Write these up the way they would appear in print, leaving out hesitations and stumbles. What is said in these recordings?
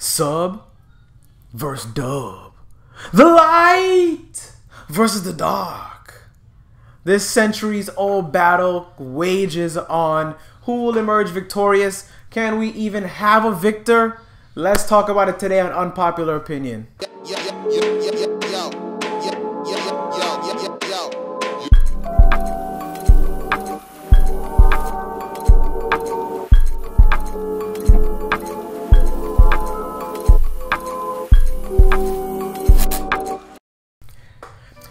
Sub versus dub. The light versus the dark. This centuries-old battle wages on. Who will emerge victorious? Can we even have a victor? Let's talk about it today on Unpopular Opinion.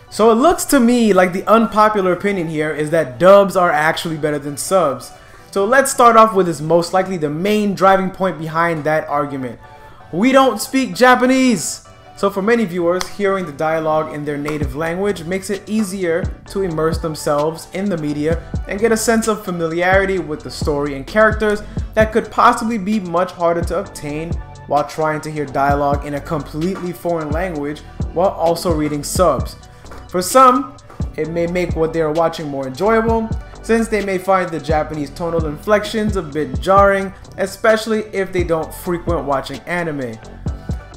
So it looks to me like the unpopular opinion here is that dubs are actually better than subs. So let's start off with is most likely the main driving point behind that argument. We don't speak Japanese! So for many viewers, hearing the dialogue in their native language makes it easier to immerse themselves in the media and get a sense of familiarity with the story and characters that could possibly be much harder to obtain while trying to hear dialogue in a completely foreign language while also reading subs. For some, it may make what they are watching more enjoyable, since they may find the Japanese tonal inflections a bit jarring, especially if they don't frequent watching anime.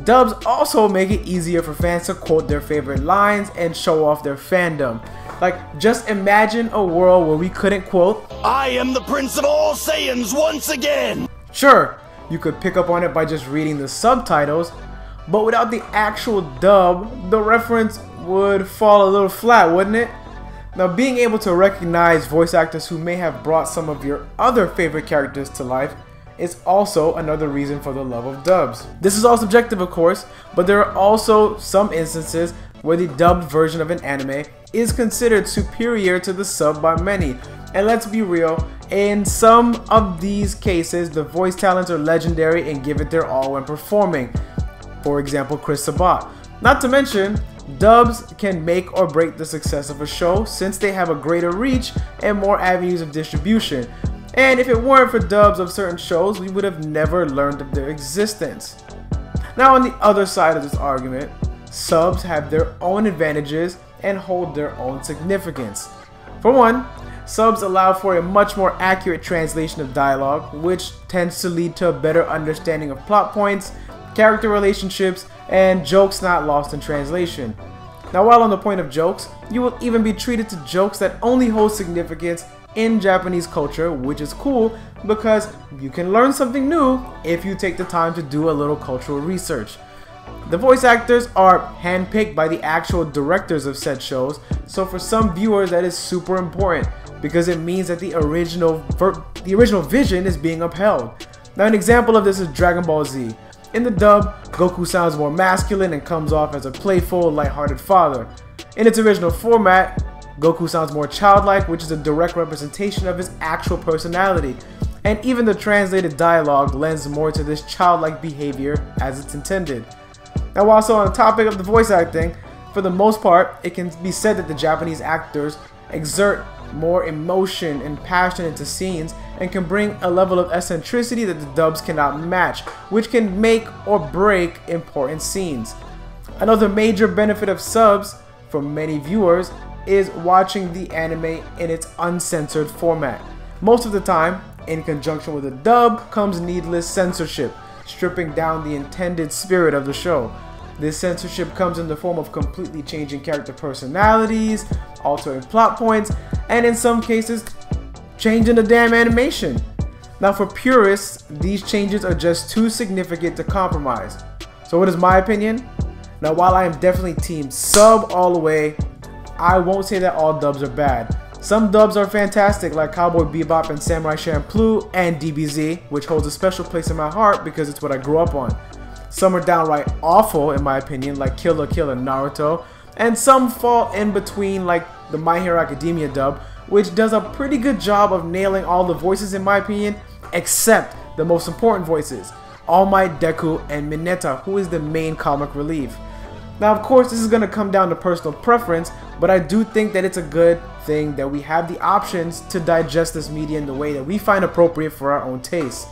Dubs also make it easier for fans to quote their favorite lines and show off their fandom. Like, just imagine a world where we couldn't quote, "I am the Prince of all Saiyans once again!" Sure, you could pick up on it by just reading the subtitles, but without the actual dub, the reference would fall a little flat, wouldn't it? Now, being able to recognize voice actors who may have brought some of your other favorite characters to life is also another reason for the love of dubs. This is all subjective, of course, but there are also some instances where the dubbed version of an anime is considered superior to the sub by many. And let's be real, in some of these cases, the voice talents are legendary and give it their all when performing. For example, Chris Sabat. Not to mention, dubs can make or break the success of a show since they have a greater reach and more avenues of distribution. And if it weren't for dubs of certain shows, we would have never learned of their existence. Now, on the other side of this argument, subs have their own advantages and hold their own significance. For one, subs allow for a much more accurate translation of dialogue, which tends to lead to a better understanding of plot points, character relationships, and jokes not lost in translation. Now, while on the point of jokes, you will even be treated to jokes that only hold significance in Japanese culture, which is cool because you can learn something new if you take the time to do a little cultural research. The voice actors are handpicked by the actual directors of said shows, so for some viewers that is super important because it means that the original vision is being upheld. Now, an example of this is Dragon Ball Z. In the dub, Goku sounds more masculine and comes off as a playful, lighthearted father. In its original format, Goku sounds more childlike, which is a direct representation of his actual personality. And even the translated dialogue lends more to this childlike behavior as it's intended. Now, while still on the topic of the voice acting, for the most part, it can be said that the Japanese actors exert more emotion and passion into scenes and can bring a level of eccentricity that the dubs cannot match, which can make or break important scenes. Another major benefit of subs for many viewers is watching the anime in its uncensored format. Most of the time, in conjunction with a dub comes needless censorship, stripping down the intended spirit of the show. This censorship comes in the form of completely changing character personalities, altering plot points, and in some cases, changing the damn animation. Now, for purists, these changes are just too significant to compromise. So what is my opinion? Now, while I am definitely team sub all the way, I won't say that all dubs are bad. Some dubs are fantastic, like Cowboy Bebop and Samurai Champloo and DBZ, which holds a special place in my heart because it's what I grew up on. Some are downright awful, in my opinion, like Kill La Kill and Naruto, and some fall in between, like the My Hero Academia dub, which does a pretty good job of nailing all the voices, in my opinion, except the most important voices, All Might, Deku, and Mineta, who is the main comic relief. Now, of course, this is going to come down to personal preference, but I do think that it's a good thing that we have the options to digest this media in the way that we find appropriate for our own tastes.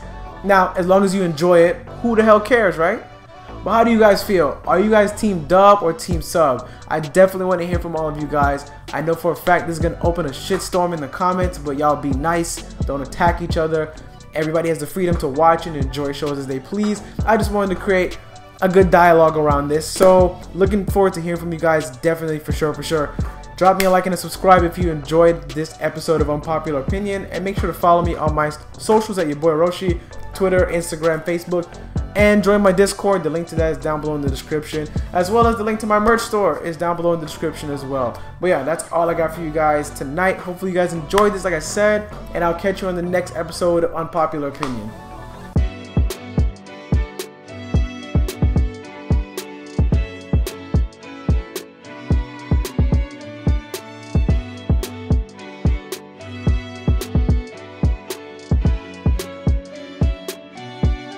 Now, as long as you enjoy it, who the hell cares, right? But how do you guys feel? Are you guys team dub or team sub? I definitely want to hear from all of you guys. I know for a fact this is going to open a shitstorm in the comments, but y'all be nice. Don't attack each other. Everybody has the freedom to watch and enjoy shows as they please. I just wanted to create a good dialogue around this. So looking forward to hearing from you guys, definitely, for sure. Drop me a like and a subscribe if you enjoyed this episode of Unpopular Opinion, and make sure to follow me on my socials at your boy Roshi, Twitter, Instagram, Facebook, and join my Discord. The link to that is down below in the description, as well as the link to my merch store is down below in the description as well. But yeah, that's all I got for you guys tonight. Hopefully you guys enjoyed this, like I said, and I'll catch you on the next episode of Unpopular Opinion.